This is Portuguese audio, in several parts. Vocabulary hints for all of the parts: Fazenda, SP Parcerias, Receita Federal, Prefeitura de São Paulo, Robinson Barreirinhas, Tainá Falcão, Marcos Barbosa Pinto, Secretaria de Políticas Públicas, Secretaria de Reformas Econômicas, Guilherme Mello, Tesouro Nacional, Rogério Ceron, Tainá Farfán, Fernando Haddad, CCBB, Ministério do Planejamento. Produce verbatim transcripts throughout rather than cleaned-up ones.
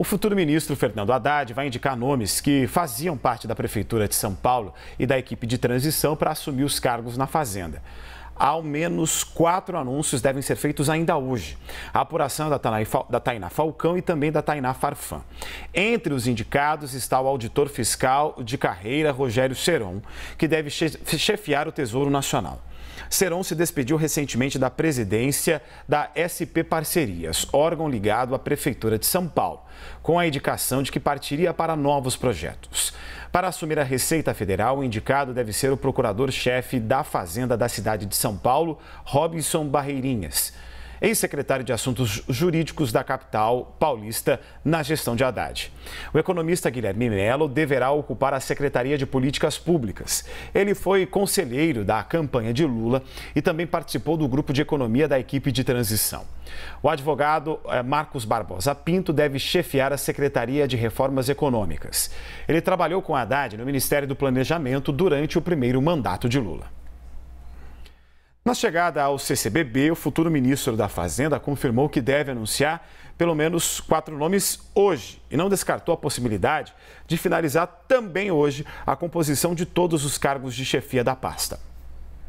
O futuro ministro Fernando Haddad vai indicar nomes que faziam parte da Prefeitura de São Paulo e da equipe de transição para assumir os cargos na Fazenda. Ao menos quatro anúncios devem ser feitos ainda hoje. A apuração da Tainá Falcão e também da Tainá Farfán. Entre os indicados está o auditor fiscal de carreira Rogério Ceron, que deve chefiar o Tesouro Nacional. Ceron se despediu recentemente da presidência da S P Parcerias, órgão ligado à Prefeitura de São Paulo, com a indicação de que partiria para novos projetos. Para assumir a Receita Federal, o indicado deve ser o procurador-chefe da Fazenda da cidade de São Paulo, Robinson Barreirinhas, ex-secretário de Assuntos Jurídicos da capital paulista na gestão de Haddad. O economista Guilherme Mello deverá ocupar a Secretaria de Políticas Públicas. Ele foi conselheiro da campanha de Lula e também participou do grupo de economia da equipe de transição. O advogado Marcos Barbosa Pinto deve chefiar a Secretaria de Reformas Econômicas. Ele trabalhou com Haddad no Ministério do Planejamento durante o primeiro mandato de Lula. Na chegada ao C C B B, o futuro ministro da Fazenda confirmou que deve anunciar pelo menos quatro nomes hoje e não descartou a possibilidade de finalizar também hoje a composição de todos os cargos de chefia da pasta.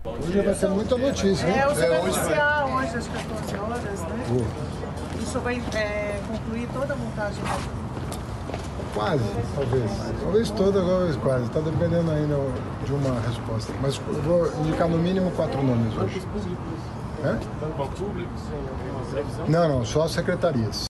Hoje vai ser muita notícia, hein? É, hoje vai anunciar, hoje às quatorze horas, né? Uh. Isso vai é, concluir toda a montagem. Quase, talvez. Talvez toda, talvez quase. Está dependendo ainda de uma resposta. Mas eu vou indicar no mínimo quatro nomes hoje. Bancos públicos? Não, não, só secretarias.